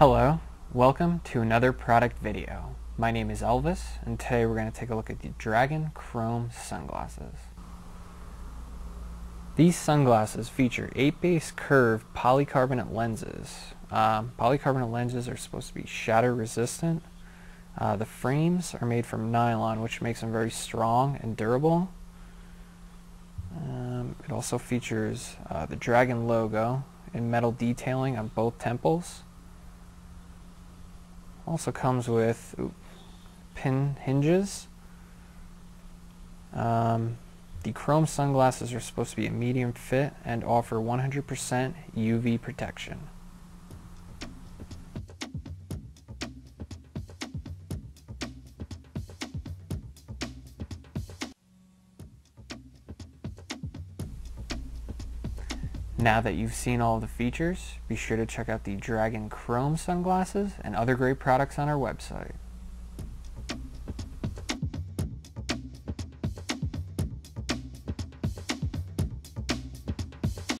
Hello, welcome to another product video. My name is Elvis, and today we're going to take a look at the Dragon Chrome sunglasses. These sunglasses feature 8-base curved polycarbonate lenses. Polycarbonate lenses are supposed to be shatter resistant. The frames are made from nylon, which makes them very strong and durable. It also features the Dragon logo and metal detailing on both temples. Also comes with pin hinges. The chrome sunglasses are supposed to be a medium fit and offer 100% UV protection. Now that you've seen all the features, be sure to check out the Dragon Chrome sunglasses and other great products on our website.